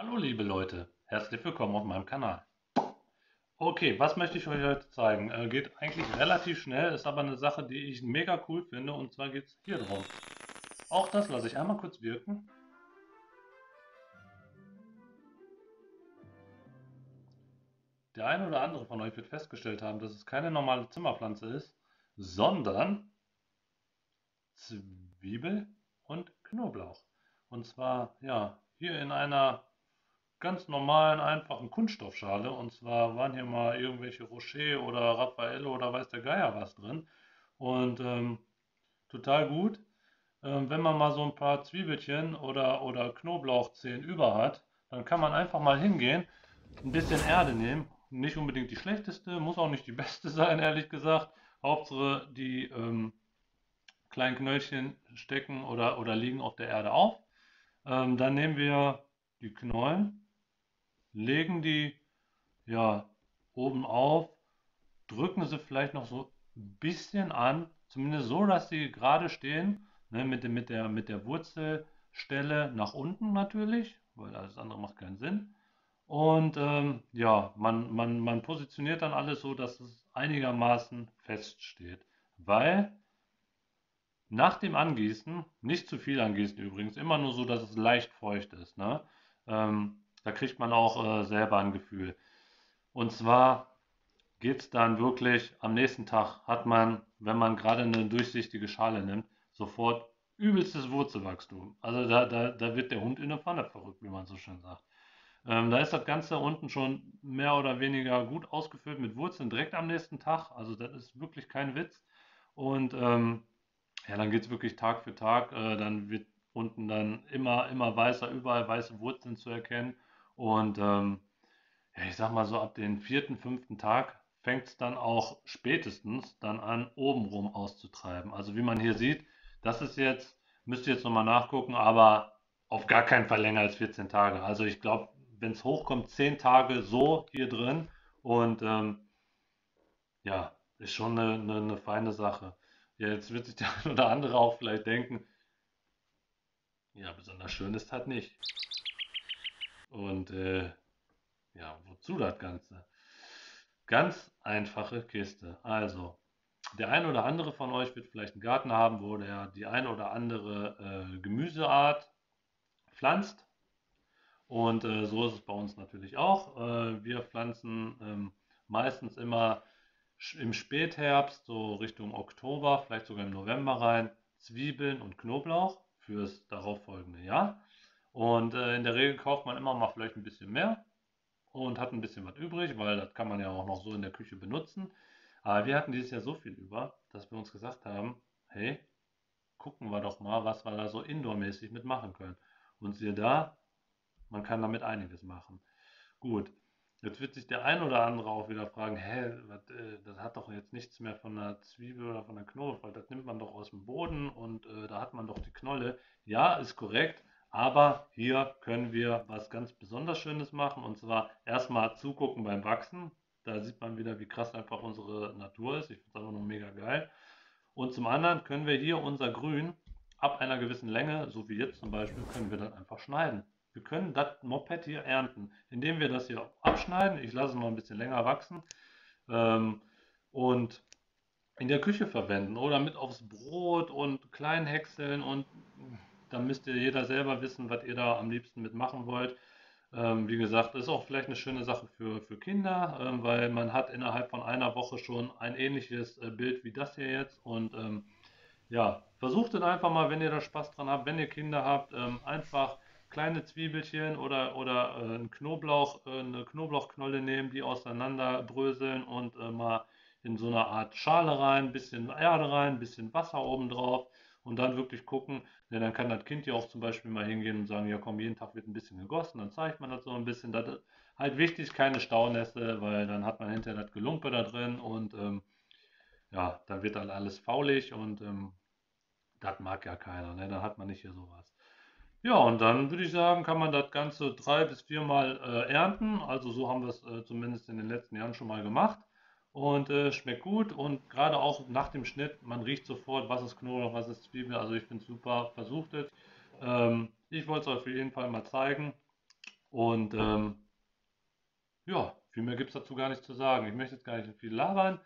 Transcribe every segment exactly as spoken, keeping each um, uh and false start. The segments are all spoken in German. Hallo liebe Leute, herzlich willkommen auf meinem Kanal. Okay, was möchte ich euch heute zeigen? Äh, geht eigentlich relativ schnell, ist aber eine Sache, die ich mega cool finde, und zwar geht es hier drauf. Auch das lasse ich einmal kurz wirken. Der eine oder andere von euch wird festgestellt haben, dass es keine normale Zimmerpflanze ist, sondern Zwiebel und Knoblauch. Und zwar ja hier in einer ganz normalen, einfachen Kunststoffschale, und zwar waren hier mal irgendwelche Rocher oder Raffaello oder weiß der Geier was drin, und ähm, total gut, ähm, wenn man mal so ein paar Zwiebelchen oder, oder Knoblauchzehen über hat, dann kann man einfach mal hingehen, ein bisschen Erde nehmen, nicht unbedingt die schlechteste, muss auch nicht die beste sein, ehrlich gesagt, Hauptsache die ähm, kleinen Knöllchen stecken oder, oder liegen auf der Erde auf, ähm, dann nehmen wir die Knollen, legen die ja oben auf, drücken sie vielleicht noch so ein bisschen an, zumindest so, dass sie gerade stehen, ne, mit, dem, mit, der, mit der Wurzelstelle nach unten natürlich, weil alles andere macht keinen Sinn. Und ähm, ja, man, man, man positioniert dann alles so, dass es einigermaßen feststeht, weil nach dem Angießen, nicht zu viel angießen übrigens, immer nur so, dass es leicht feucht ist, ne? Ähm, da kriegt man auch äh, selber ein Gefühl. Und zwar geht es dann wirklich, am nächsten Tag hat man, wenn man gerade eine durchsichtige Schale nimmt, sofort übelstes Wurzelwachstum. Also da, da, da wird der Hund in der Pfanne verrückt, wie man so schön sagt. Ähm, da ist das Ganze unten schon mehr oder weniger gut ausgefüllt mit Wurzeln direkt am nächsten Tag. Also das ist wirklich kein Witz. Und ähm, ja, dann geht es wirklich Tag für Tag. Äh, dann wird unten dann immer, immer weißer, überall weiße Wurzeln zu erkennen. Und ähm, ja, ich sag mal so, ab dem vierten, fünften Tag fängt es dann auch spätestens dann an, obenrum auszutreiben. Also wie man hier sieht, das ist jetzt, müsst ihr jetzt nochmal nachgucken, aber auf gar keinen Fall länger als vierzehn Tage. Also ich glaube, wenn es hochkommt, zehn Tage so hier drin. Und ähm, ja, ist schon eine, eine, eine feine Sache. Ja, jetzt wird sich der ein oder andere auch vielleicht denken, ja, besonders schön ist halt nicht. Und äh, ja, wozu das Ganze? Ganz einfache Kiste. Also, der ein oder andere von euch wird vielleicht einen Garten haben, wo der die ein oder andere äh, Gemüseart pflanzt. Und äh, so ist es bei uns natürlich auch. Äh, wir pflanzen ähm, meistens immer im Spätherbst, so Richtung Oktober, vielleicht sogar im November rein, Zwiebeln und Knoblauch fürs darauffolgende Jahr. Und äh, in der Regel kauft man immer mal vielleicht ein bisschen mehr und hat ein bisschen was übrig, weil das kann man ja auch noch so in der Küche benutzen. Aber wir hatten dieses Jahr so viel über, dass wir uns gesagt haben, hey, gucken wir doch mal, was wir da so indoormäßig mitmachen können. Und siehe da, man kann damit einiges machen. Gut. Jetzt wird sich der ein oder andere auch wieder fragen, hä, wat, äh, das hat doch jetzt nichts mehr von einer Zwiebel oder von einer Knoblauch, weil das nimmt man doch aus dem Boden und äh, da hat man doch die Knolle. Ja, ist korrekt, aber hier können wir was ganz besonders Schönes machen, und zwar erstmal zugucken beim Wachsen. Da sieht man wieder, wie krass einfach unsere Natur ist. Ich finde es einfach nur mega geil. Und zum anderen können wir hier unser Grün ab einer gewissen Länge, so wie jetzt zum Beispiel, können wir dann einfach schneiden. Wir können das Moped hier ernten, indem wir das hier abschneiden. Ich lasse es noch ein bisschen länger wachsen ähm, und in der Küche verwenden oder mit aufs Brot und klein häckseln, und da müsst ihr jeder selber wissen, was ihr da am liebsten mitmachen wollt. Ähm, wie gesagt, ist auch vielleicht eine schöne Sache für, für Kinder, ähm, weil man hat innerhalb von einer Woche schon ein ähnliches äh, Bild wie das hier jetzt, und ähm, ja, versucht es einfach mal, wenn ihr da Spaß dran habt, wenn ihr Kinder habt, ähm, einfach kleine Zwiebelchen oder, oder äh, einen Knoblauch, äh, eine Knoblauchknolle nehmen, die auseinanderbröseln und äh, mal in so eine Art Schale rein, ein bisschen Erde rein, ein bisschen Wasser oben drauf, und dann wirklich gucken, denn dann kann das Kind ja auch zum Beispiel mal hingehen und sagen, ja komm, jeden Tag wird ein bisschen gegossen, dann zeigt man das so ein bisschen. Das ist halt wichtig, keine Staunässe, weil dann hat man hinterher das Gelumpe da drin, und ähm, ja, dann wird dann alles faulig, und ähm, das mag ja keiner, ne? Dann hat man nicht hier sowas. Ja, und dann würde ich sagen, kann man das Ganze drei bis viermal äh, ernten. Also so haben wir es äh, zumindest in den letzten Jahren schon mal gemacht. Und äh, schmeckt gut, und gerade auch nach dem Schnitt, man riecht sofort, was ist Knoblauch, was ist Zwiebel. Also ich finde es super, versucht es. Ähm, ich wollte es euch auf jeden Fall mal zeigen. Und ähm, ja, viel mehr gibt es dazu gar nicht zu sagen. Ich möchte jetzt gar nicht viel labern.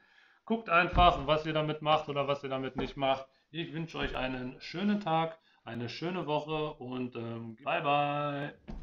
Guckt einfach, was ihr damit macht oder was ihr damit nicht macht. Ich wünsche euch einen schönen Tag, eine schöne Woche und ähm, bye bye.